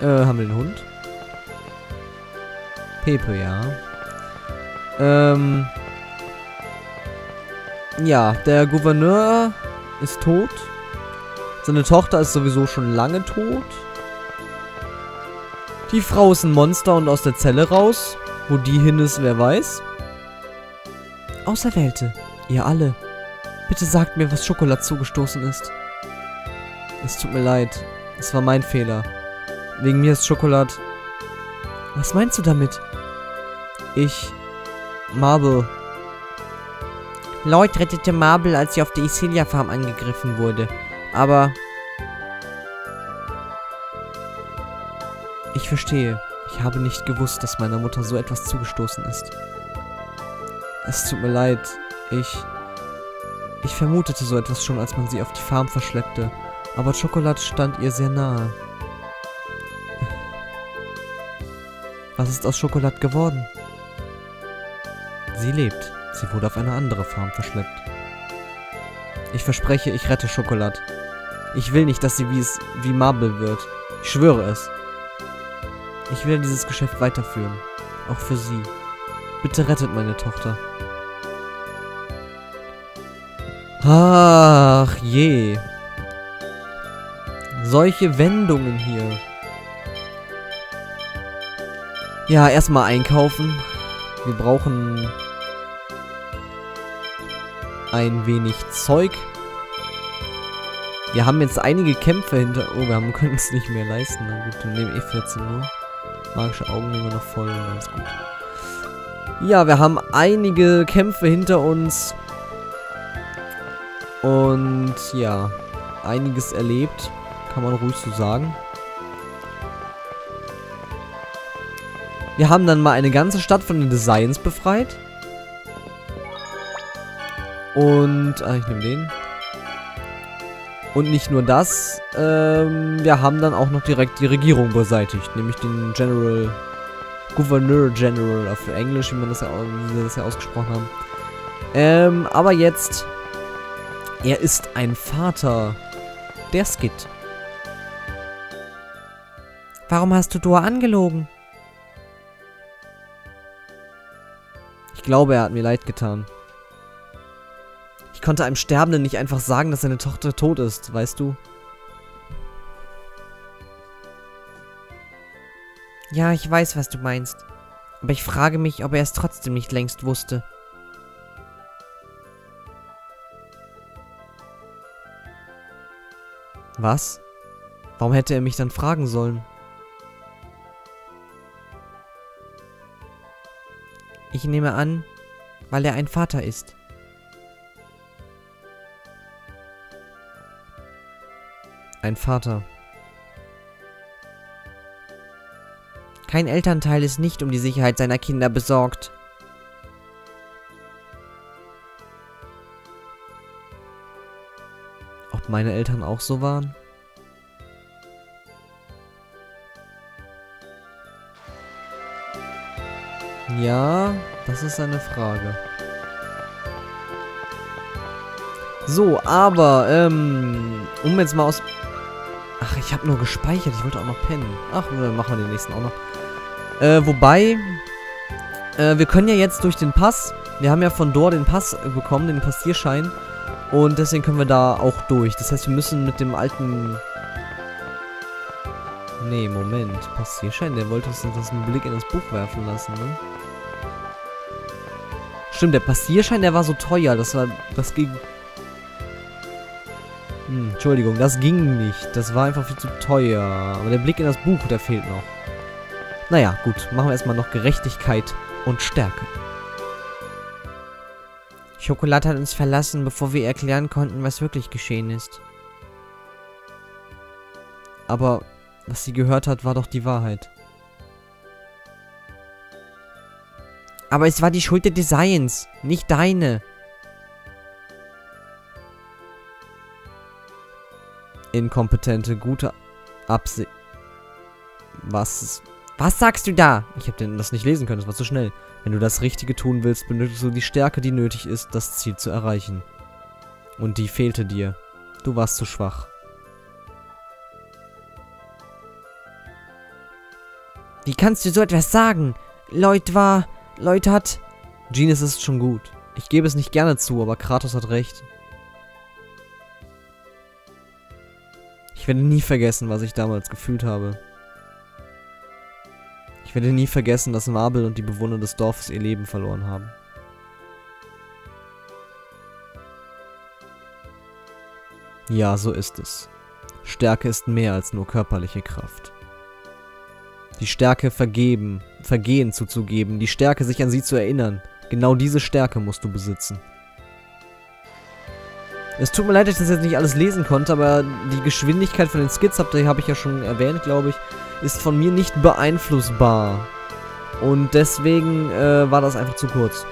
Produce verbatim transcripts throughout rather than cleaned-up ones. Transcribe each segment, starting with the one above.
Äh, haben wir den Hund? Pepe, ja. Ähm. Ja, der Gouverneur ist tot. Seine Tochter ist sowieso schon lange tot. Die Frau ist ein Monster und aus der Zelle raus. Wo die hin ist, wer weiß. Auserwählte, ihr alle. Bitte sagt mir, was Schokolade zugestoßen ist. Es tut mir leid. Es war mein Fehler. Wegen mir ist Schokolade... Was meinst du damit? Ich... Marble. Lloyd rettete Marble, als sie auf der Iselia-Farm angegriffen wurde. Aber... Ich verstehe. Ich habe nicht gewusst, dass meiner Mutter so etwas zugestoßen ist. Es tut mir leid. Ich... Ich vermutete so etwas schon, als man sie auf die Farm verschleppte. Aber Chocolat stand ihr sehr nahe. Was ist aus Chocolat geworden? Sie lebt. Sie wurde auf eine andere Farm verschleppt. Ich verspreche, ich rette Chocolat. Ich will nicht, dass sie wie es wie Marble wird. Ich schwöre es. Ich will dieses Geschäft weiterführen. Auch für sie. Bitte rettet meine Tochter. Ach je. Solche Wendungen hier. Ja, erstmal einkaufen. Wir brauchen ein wenig Zeug. Wir haben jetzt einige Kämpfe hinter... Oh, wir können es nicht mehr leisten. Na gut, dann nehmen wir eh vierzehn Uhr. Magische Augen nehmen wir noch voll und dann ist gut. Ja, wir haben einige Kämpfe hinter uns. Und ja, einiges erlebt. Kann man ruhig so sagen. Wir haben dann mal eine ganze Stadt von den Designs befreit. Und... Ah, ich nehme den. Und nicht nur das. Ähm, wir haben dann auch noch direkt die Regierung beseitigt. Nämlich den General... Gouverneur General. Auf Englisch, wie, man das ja, wie wir das ja ausgesprochen haben. Ähm, aber jetzt... Er ist ein Vater. Der Skid. Warum hast du Dua angelogen? Ich glaube, er hat mir leid getan. Ich konnte einem Sterbenden nicht einfach sagen, dass seine Tochter tot ist, weißt du? Ja, ich weiß, was du meinst. Aber ich frage mich, ob er es trotzdem nicht längst wusste. Was? Warum hätte er mich dann fragen sollen? Ich nehme an, weil er ein Vater ist. Ein Vater. Kein Elternteil ist nicht um die Sicherheit seiner Kinder besorgt. Ob meine Eltern auch so waren? Ja, das ist eine Frage. So, aber, ähm, um jetzt mal aus... Ach, ich habe nur gespeichert, ich wollte auch noch pennen. Ach, dann machen wir den nächsten auch noch. Äh, wobei, äh, wir können ja jetzt durch den Pass, wir haben ja von Dor den Pass bekommen, den Passierschein. Und deswegen können wir da auch durch. Das heißt, wir müssen mit dem alten... Nee, Moment, Passierschein, der wollte uns das einen Blick in das Buch werfen lassen, ne? Stimmt, der Passierschein, der war so teuer, das war, das ging... Hm, Entschuldigung, das ging nicht, das war einfach viel zu teuer. Aber der Blick in das Buch, der fehlt noch. Naja, gut, machen wir erstmal noch Gerechtigkeit und Stärke. Schokolade hat uns verlassen, bevor wir erklären konnten, was wirklich geschehen ist. Aber... Was sie gehört hat, war doch die Wahrheit. Aber es war die Schuld der Designs, nicht deine. Inkompetente, gute Absicht. Was? Was sagst du da? Ich hab denn das nicht lesen können, das war zu schnell. Wenn du das Richtige tun willst, benötigst du die Stärke, die nötig ist, das Ziel zu erreichen. Und die fehlte dir. Du warst zu schwach. Wie kannst du so etwas sagen? Lloyd war... Lloyd hat... Genis ist schon gut. Ich gebe es nicht gerne zu, aber Kratos hat recht. Ich werde nie vergessen, was ich damals gefühlt habe. Ich werde nie vergessen, dass Marble und die Bewohner des Dorfes ihr Leben verloren haben. Ja, so ist es. Stärke ist mehr als nur körperliche Kraft. Die Stärke vergeben, Vergehen zuzugeben, die Stärke sich an sie zu erinnern. Genau diese Stärke musst du besitzen. Es tut mir leid, dass ich das jetzt nicht alles lesen konnte, aber die Geschwindigkeit von den Skids, habe ich ja schon erwähnt, glaube ich, ist von mir nicht beeinflussbar. Und deswegen äh, war das einfach zu kurz.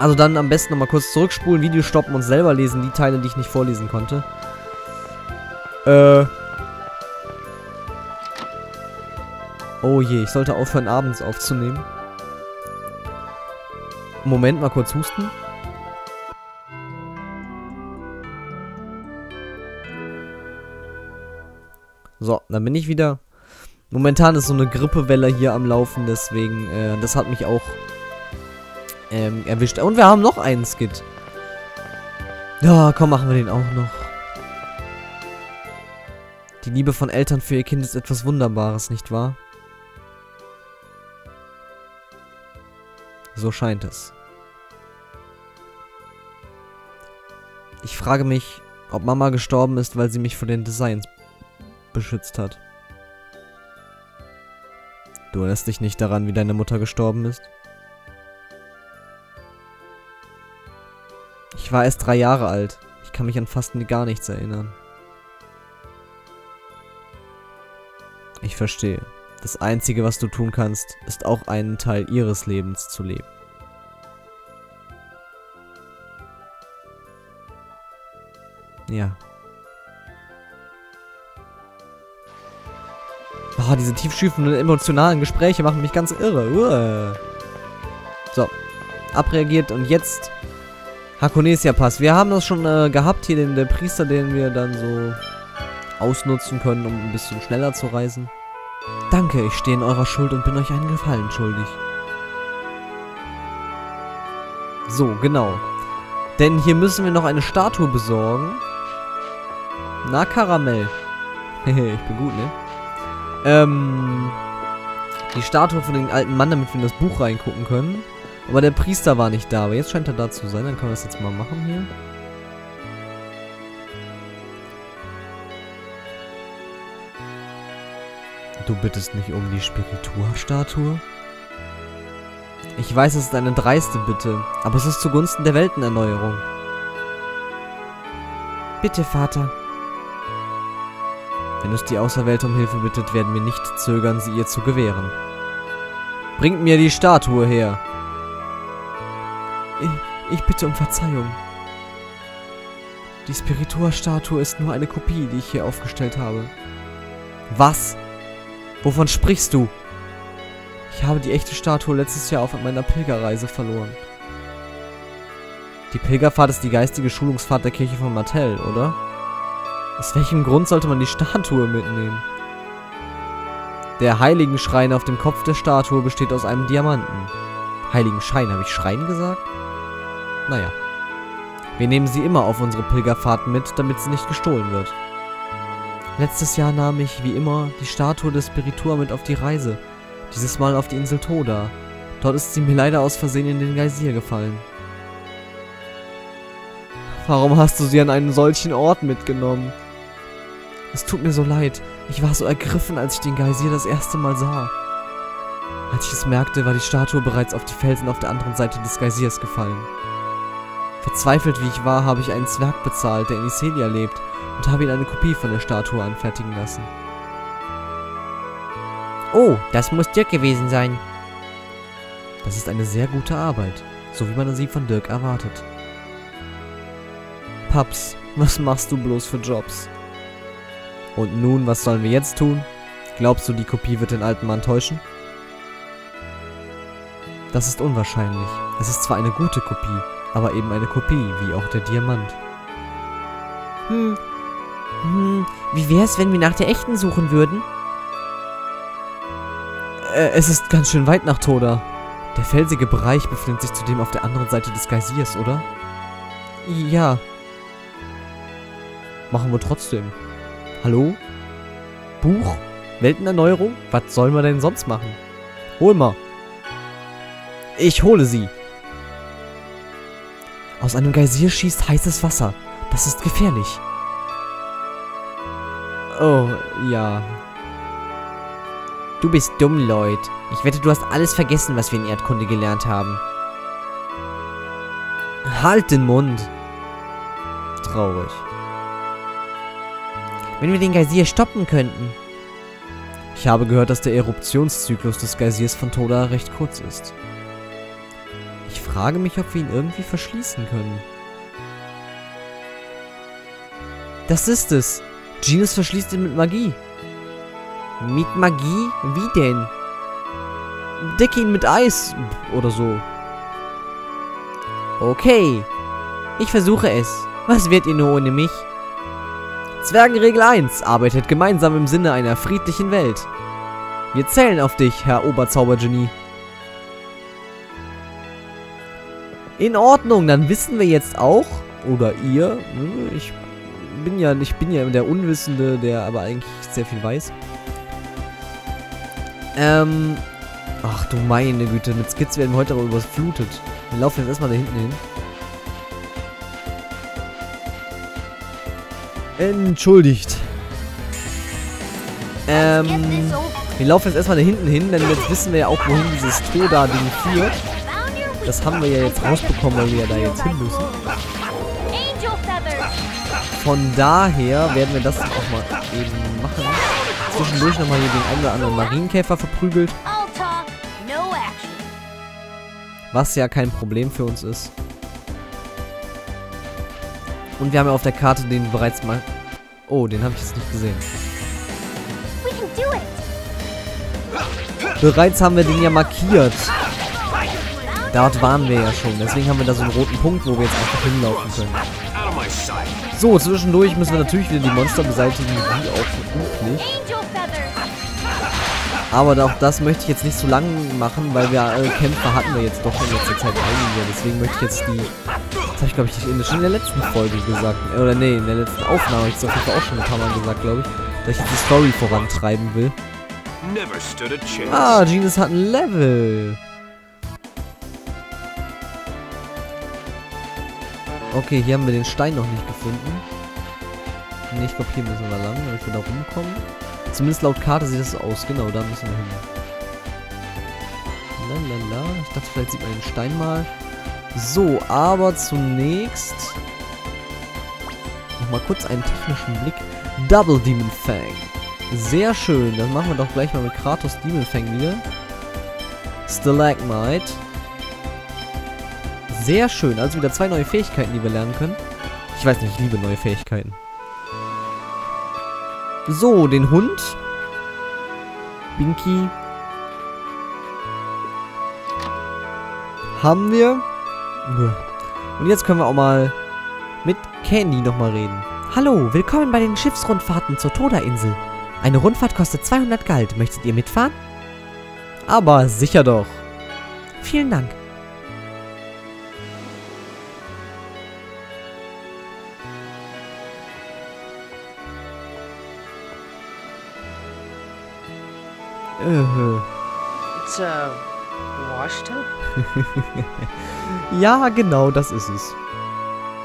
Also dann am besten nochmal kurz zurückspulen, Video stoppen und selber lesen, die Teile, die ich nicht vorlesen konnte. Äh... Oh je, ich sollte aufhören, abends aufzunehmen. Moment, mal kurz husten. So, dann bin ich wieder. Momentan ist so eine Grippewelle hier am Laufen, deswegen, äh, das hat mich auch ähm, erwischt. Und wir haben noch einen Skid. Ja, komm, machen wir den auch noch. Die Liebe von Eltern für ihr Kind ist etwas Wunderbares, nicht wahr? So scheint es. Ich frage mich, ob Mama gestorben ist, weil sie mich vor den Designs beschützt hat. Du erinnerst dich nicht daran, wie deine Mutter gestorben ist? Ich war erst drei Jahre alt. Ich kann mich an fast gar nichts erinnern. Ich verstehe. Das Einzige, was du tun kannst, ist auch einen Teil ihres Lebens zu leben. Ja. Oh, diese tiefschürfenden emotionalen Gespräche machen mich ganz irre. Uah. So. Abreagiert und jetzt Hakonesia Pass. Wir haben das schon äh, gehabt, hier den der Priester, den wir dann so ausnutzen können, um ein bisschen schneller zu reisen. Danke, ich stehe in eurer Schuld und bin euch einen Gefallen schuldig. So, genau. Denn hier müssen wir noch eine Statue besorgen. Na, Karamell. Hehe, ich bin gut, ne? Ähm... Die Statue von dem alten Mann, damit wir in das Buch reingucken können. Aber der Priester war nicht da, aber jetzt scheint er da zu sein. Dann können wir das jetzt mal machen hier. Du bittest nicht um die Spiritua-Statue? Ich weiß, es ist eine dreiste Bitte, aber es ist zugunsten der Weltenerneuerung. Bitte, Vater. Wenn es die Auserwählte um Hilfe bittet, werden wir nicht zögern, sie ihr zu gewähren. Bringt mir die Statue her! Ich, ich bitte um Verzeihung. Die Spiritua-Statue ist nur eine Kopie, die ich hier aufgestellt habe. Was? Wovon sprichst du? Ich habe die echte Statue letztes Jahr auf meiner Pilgerreise verloren. Die Pilgerfahrt ist die geistige Schulungsfahrt der Kirche von Martell, oder? Aus welchem Grund sollte man die Statue mitnehmen? Der Heiligenschrein auf dem Kopf der Statue besteht aus einem Diamanten. Heiligenschein, habe ich Schrein gesagt? Naja. Wir nehmen sie immer auf unsere Pilgerfahrt mit, damit sie nicht gestohlen wird. Letztes Jahr nahm ich, wie immer, die Statue des Spiritua mit auf die Reise. Dieses Mal auf die Insel Thoda. Dort ist sie mir leider aus Versehen in den Geysir gefallen. Warum hast du sie an einen solchen Ort mitgenommen? Es tut mir so leid. Ich war so ergriffen, als ich den Geysir das erste Mal sah. Als ich es merkte, war die Statue bereits auf die Felsen auf der anderen Seite des Geysirs gefallen. Verzweifelt wie ich war, habe ich einen Zwerg bezahlt, der in Iselia lebt, und habe ihn eine Kopie von der Statue anfertigen lassen. Oh, das muss Dirk gewesen sein. Das ist eine sehr gute Arbeit, so wie man sie von Dirk erwartet. Paps, was machst du bloß für Jobs? Und nun, was sollen wir jetzt tun? Glaubst du, die Kopie wird den alten Mann täuschen? Das ist unwahrscheinlich. Es ist zwar eine gute Kopie, aber eben eine Kopie, wie auch der Diamant. Hm, hm, wie wär's, wenn wir nach der echten suchen würden? äh, es ist ganz schön weit nach Thoda. Der felsige Bereich befindet sich zudem auf der anderen Seite des Geysirs, oder? Ja. Machen wir trotzdem. Hallo? Buch? Weltenerneuerung? Was soll man denn sonst machen? Hol mal. Ich hole sie. Aus einem Geysir schießt heißes Wasser. Das ist gefährlich. Oh, ja. Du bist dumm, Lloyd. Ich wette, du hast alles vergessen, was wir in Erdkunde gelernt haben. Halt den Mund. Traurig. Wenn wir den Geysir stoppen könnten. Ich habe gehört, dass der Eruptionszyklus des Geysirs von Thoda recht kurz ist. Ich frage mich, ob wir ihn irgendwie verschließen können. Das ist es. Genis verschließt ihn mit Magie. Mit Magie? Wie denn? Decke ihn mit Eis oder so. Okay. Ich versuche es. Was werdet ihr nur ohne mich? Zwergenregel eins. Arbeitet gemeinsam im Sinne einer friedlichen Welt. Wir zählen auf dich, Herr Oberzaubergenie. In Ordnung, dann wissen wir jetzt auch. Oder ihr. Ich bin ja, ich bin ja der Unwissende, der aber eigentlich sehr viel weiß. Ähm. Ach du meine Güte, mit Skids werden wir heute aber überflutet. Wir laufen jetzt erstmal da hinten hin. Entschuldigt. Ähm. Wir laufen jetzt erstmal da hinten hin, denn jetzt wissen wir ja auch, wohin dieses Thoda-Ding führt. Das haben wir ja jetzt rausbekommen, weil wir ja da jetzt hin müssen. Von daher werden wir das auch mal eben machen. Zwischendurch nochmal hier den einen oder anderen Marienkäfer verprügelt. Was ja kein Problem für uns ist. Und wir haben ja auf der Karte den bereits mal... Oh, den habe ich jetzt nicht gesehen. Bereits haben wir den ja markiert. Dort waren wir ja schon. Deswegen haben wir da so einen roten Punkt, wo wir jetzt einfach hinlaufen können. So, zwischendurch müssen wir natürlich wieder die Monster beseitigen, wie auch üblich. Aber auch das möchte ich jetzt nicht so lang machen, weil wir äh, Kämpfe hatten wir jetzt doch in letzter Zeit einige. Deswegen möchte ich jetzt die... Das habe ich, glaube ich, schon in der letzten Folge gesagt. Oder nee, in der letzten Aufnahme habe ich es auf jeden Fall auch schon ein paar Mal gesagt, glaube ich. Dass ich jetzt die Story vorantreiben will. Ah, Genis hat ein Level. Okay, hier haben wir den Stein noch nicht gefunden. Ne, ich glaube, hier müssen wir lang, damit wir da rumkommen. Zumindest laut Karte sieht das so aus. Genau, da müssen wir hin. Lalala. Ich dachte, vielleicht sieht man den Stein mal. So, aber zunächst... nochmal kurz einen technischen Blick. Double Demon Fang. Sehr schön. Dann machen wir doch gleich mal mit Kratos Demon Fang wieder. Stalagmite. Sehr schön, also wieder zwei neue Fähigkeiten, die wir lernen können. Ich weiß nicht, ich liebe neue Fähigkeiten. So, den Hund. Binky. Haben wir. Und jetzt können wir auch mal mit Candy nochmal reden. Hallo, willkommen bei den Schiffsrundfahrten zur Thoda-Insel. Eine Rundfahrt kostet zweihundert Gold. Möchtet ihr mitfahren? Aber sicher doch. Vielen Dank. Ja, genau, das ist es.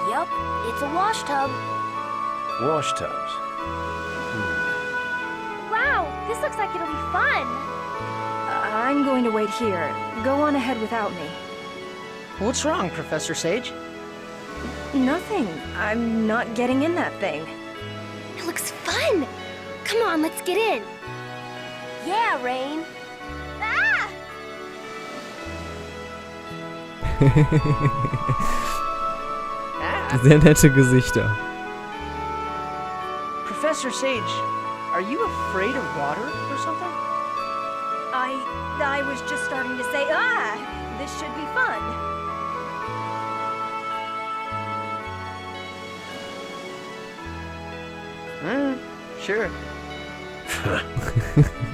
Yep, it's a wash tub. Wash tubs. Hmm. Wow, this looks like it'll be fun. I'm going to wait here. Go on ahead without me. What's wrong, Professor Sage? Nothing. I'm not getting in that thing. It looks fun. Come on, let's get in. Yeah, Rain. Ah! Sehr nette Gesichter. Professor Sage, are you afraid of water or something? I I was just starting to say, ah, this should be fun. Hmm, sure.